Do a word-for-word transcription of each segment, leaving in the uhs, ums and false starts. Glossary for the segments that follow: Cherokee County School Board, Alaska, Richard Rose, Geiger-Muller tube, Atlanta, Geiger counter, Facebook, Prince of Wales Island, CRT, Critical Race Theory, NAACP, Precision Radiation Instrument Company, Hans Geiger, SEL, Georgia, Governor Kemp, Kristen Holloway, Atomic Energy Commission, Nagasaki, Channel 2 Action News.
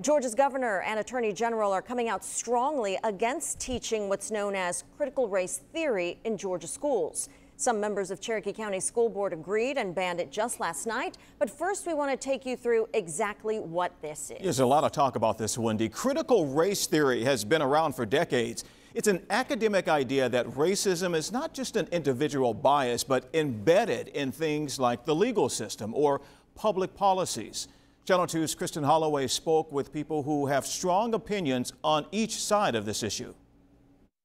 Georgia's governor and attorney general are coming out strongly against teaching what's known as critical race theory in Georgia schools. Some members of Cherokee County School Board agreed and banned it just last night. But first, we want to take you through exactly what this is. There's a lot of talk about this, Wendy. Critical race theory has been around for decades. It's an academic idea that racism is not just an individual bias, but embedded in things like the legal system or public policies. Channel two's Kristen Holloway spoke with people who have strong opinions on each side of this issue.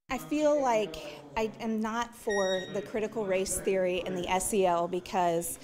I feel like I am not for the critical race theory and the S E L because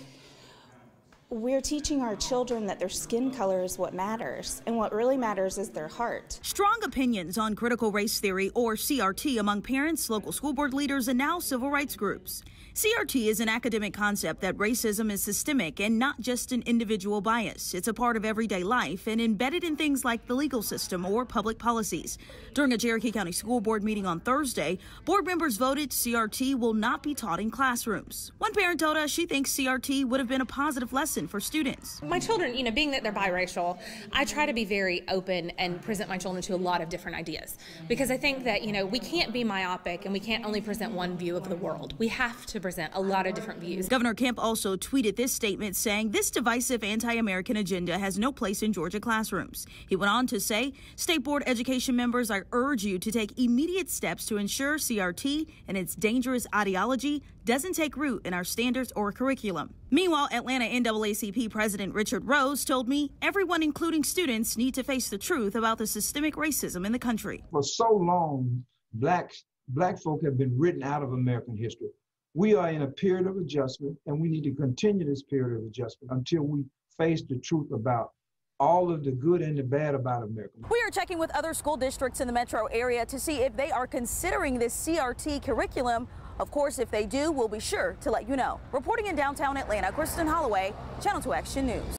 we're teaching our children that their skin color is what matters, and what really matters is their heart. Strong opinions on critical race theory, or C R T, among parents, local school board leaders, and now civil rights groups. C R T is an academic concept that racism is systemic and not just an individual bias. It's a part of everyday life and embedded in things like the legal system or public policies. During a Cherokee County School Board meeting on Thursday, board members voted C R T will not be taught in classrooms. One parent told us she thinks C R T would have been a positive lesson for students. My children, you know, being that they're biracial, I try to be very open and present my children to a lot of different ideas, because I think that, you know, we can't be myopic and we can't only present one view of the world. We have to present a lot of different views. Governor Kemp also tweeted this statement saying this divisive anti-American agenda has no place in Georgia classrooms. He went on to say, State Board education members, I urge you to take immediate steps to ensure C R T and its dangerous ideology doesn't take root in our standards or curriculum. Meanwhile, Atlanta N double A C P President Richard Rose told me everyone, including students, need to face the truth about the systemic racism in the country. For so long, blacks, black folk have been written out of American history. We are in a period of adjustment, and we need to continue this period of adjustment until we face the truth about all of the good and the bad about America. We are checking with other school districts in the metro area to see if they are considering this C R T curriculum. Of course, if they do, we'll be sure to let you know. Reporting in downtown Atlanta, Kristen Holloway, Channel two Action News.